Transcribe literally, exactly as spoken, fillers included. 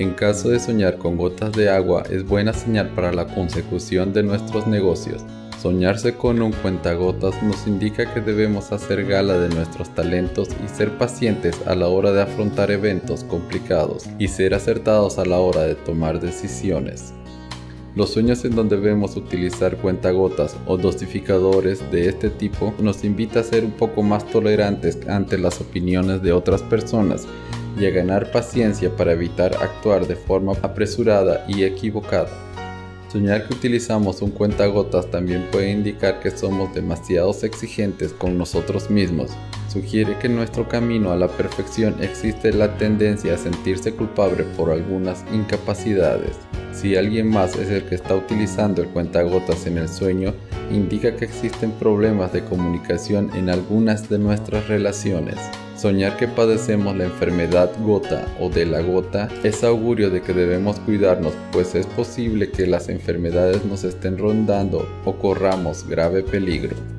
En caso de soñar con gotas de agua, es buena señal para la consecución de nuestros negocios. Soñarse con un cuentagotas nos indica que debemos hacer gala de nuestros talentos y ser pacientes a la hora de afrontar eventos complicados y ser acertados a la hora de tomar decisiones. Los sueños en donde vemos utilizar cuentagotas o dosificadores de este tipo nos invita a ser un poco más tolerantes ante las opiniones de otras personas y a ganar paciencia para evitar actuar de forma apresurada y equivocada. Soñar que utilizamos un cuentagotas también puede indicar que somos demasiado exigentes con nosotros mismos. Sugiere que en nuestro camino a la perfección existe la tendencia a sentirse culpable por algunas incapacidades. Si alguien más es el que está utilizando el cuentagotas en el sueño, indica que existen problemas de comunicación en algunas de nuestras relaciones. Soñar que padecemos la enfermedad gota o de la gota es augurio de que debemos cuidarnos, pues es posible que las enfermedades nos estén rondando o corramos grave peligro.